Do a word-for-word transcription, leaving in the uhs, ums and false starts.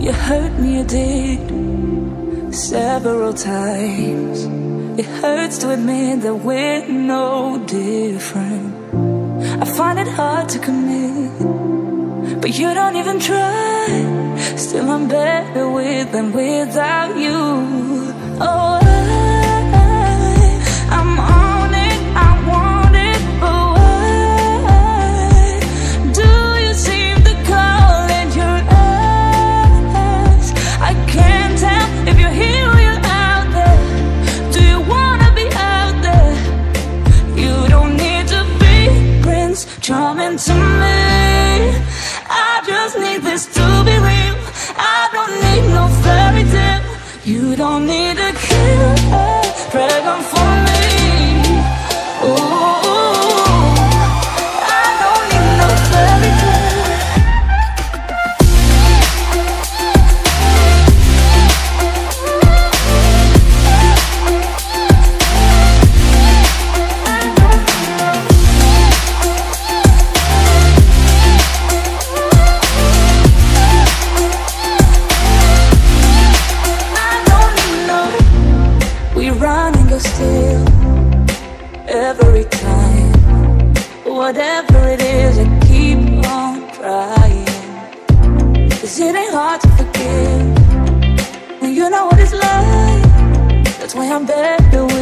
You hurt me, you did, several times. It hurts to admit that we're no different. I find it hard to commit, but you don't even try. Still I'm better with than without you. Oh, I, I'm on it, I want it. But why do you seem to call in your eyes? I can't tell if you're here or you're out there. Do you wanna be out there? You don't need to be Prince Charming to me. I just need this to be real. I don't need no fairy tale. You don't need a killer dragon for me. Ooh, I don't need no fairy tale. Whatever it is, I keep on trying. 'Cause it ain't hard to forgive when you know what it's like. That's why I'm better.